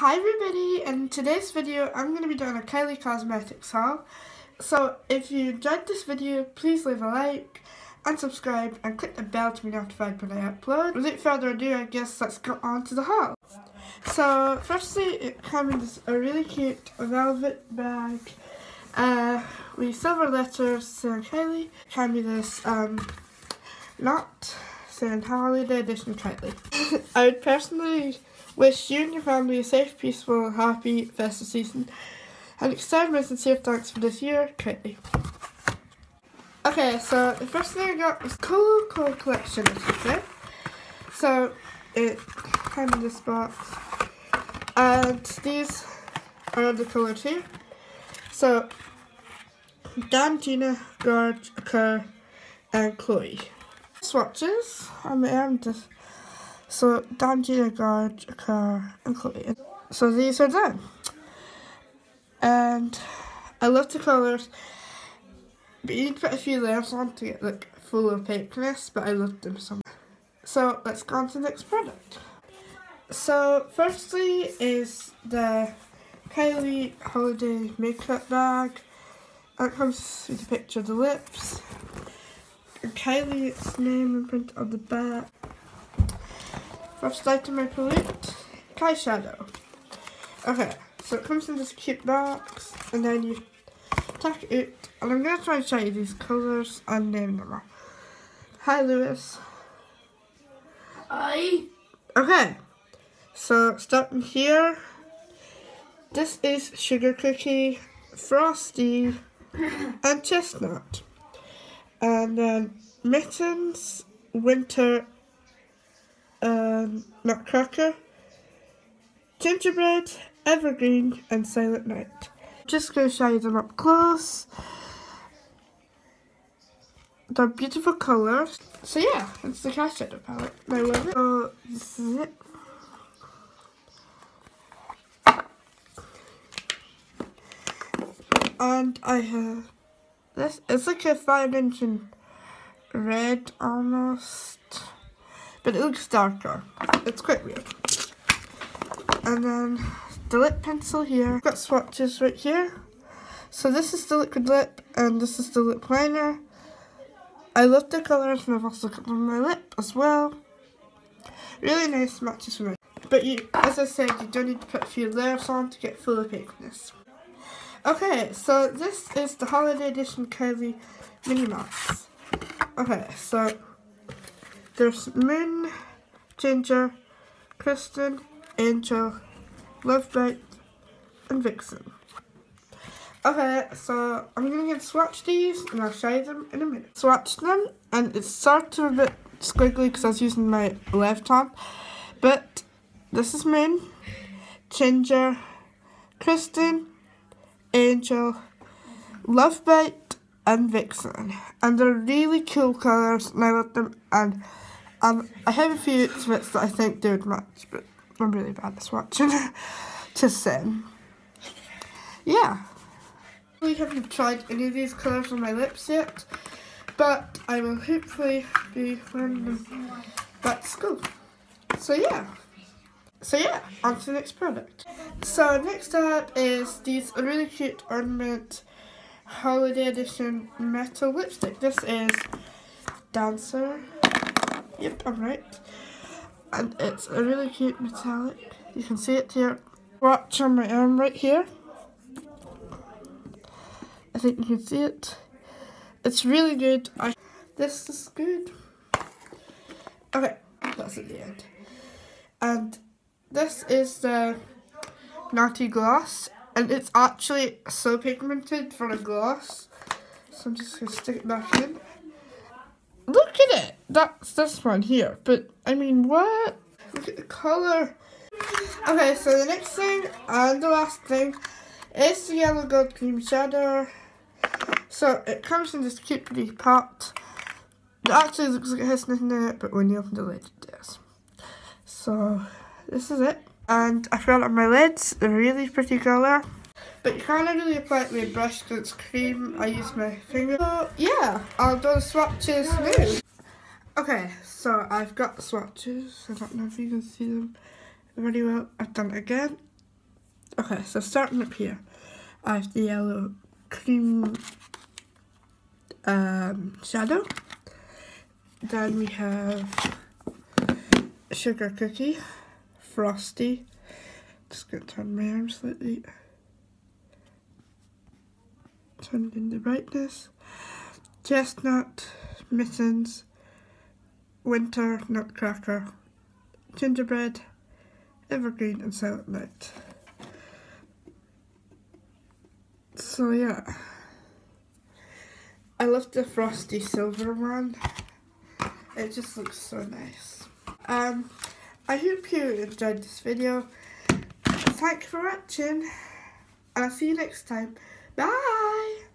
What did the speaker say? Hi everybody, in today's video I'm going to be doing a Kylie Cosmetics haul. So if you enjoyed this video, please leave a like and subscribe and click the bell to be notified when I upload. Without further ado, I guess let's go on to the haul. So firstly, it came in this really cute velvet bag with silver letters saying Kylie. It came with this knot saying Holiday Edition Kylie. I would personally wish you and your family a safe, peaceful, happy festive season, and extend my sincere thanks for this year, Kylie. Okay, so the first thing I got was Cool Collection, as you say. So it came in this box, and these are the colours here. So Gantina, Gorge, Kerr, and Chloe. Swatches on the end. So Danji, Gorge, Kerr, and Chloe. So these are them. And I love the colours, but you need to put a few layers on to get like full opaqueness, but I love them so much. So let's go on to the next product. So firstly is the Kylie Holiday Makeup Bag. That comes with a picture of the lips and Kylie's name and print on the back. First item I collect, eyeshadow. Okay, so it comes in this cute box, and then you tuck it, and I'm going to try and show you these colours and name them all. Hi Lewis. Hi. Okay, so starting here, this is Sugar Cookie, Frosty, and Chestnut. And then Mittens, Winter, Nutcracker, Gingerbread, Evergreen, and Silent Night. Just going to show you them up close. They're beautiful colours. So yeah, it's the Cash Shadow palette. I love it. So this is it. And I have this. It's like a 5-inch red almost, but it looks darker. It's quite weird. And then the lip pencil here. I've got swatches right here. So this is the liquid lip and this is the lip liner. I love the colours and I've also got them on my lip as well. Really nice matches for me. But you, as I said, you do need to put a few layers on to get full opaqueness. Okay, so this is the Holiday Edition Kylie Mini Mask. Okay, so there's Moon, Ginger, Kristen, Angel, Lovebite, and Vixen. Okay, so I'm going to get swatch these and I'll show you them in a minute. Swatch them, and it's sort of a bit squiggly because I was using my left hand, but this is Moon, Ginger, Kristen, Angel, Lovebite, and Vixen. And they're really cool colours and I love them, and I have a few outfits that I think they would match, but I'm really bad at swatching. Just saying. Yeah. I really haven't tried any of these colours on my lips yet, but I will hopefully be wearing them back to school. So yeah, on to the next product. So next up is these really cute ornament Holiday Edition metal lipstick. This is Dancer. Yep, I'm right. And it's a really cute metallic. You can see it here. Watch on my arm right here. I think you can see it. It's really good. This is good. Okay, that's at the end. And this is the Naughty Gloss. And it's actually so pigmented for a gloss. So I'm just going to stick it back in. Look at it! That's this one here. But, I mean, what? Look at the colour. Okay, so the next thing, and the last thing, is the Yellow Gold Cream Shadow. So, it comes in this cute pretty pot. It actually looks like it has nothing in it, but when you open the lid, it does. So, this is it. And I forgot on my lids, a really pretty colour. But you can't really apply it with a brush because it's cream. I use my finger. So yeah, I'll do the swatches now. Okay, so I've got the swatches. I don't know if you can see them very well. I've done it again. Okay, so starting up here, I have the yellow cream shadow. Then we have Sugar Cookie, Frosty. Just gonna turn my arm slightly. Turn in the brightness. Chestnut, Mittens, Winter, Nutcracker, Gingerbread, Evergreen and Silent Night. So yeah, I love the Frosty Silver one, it just looks so nice. I hope you enjoyed this video. Thanks for watching and I'll see you next time. Bye!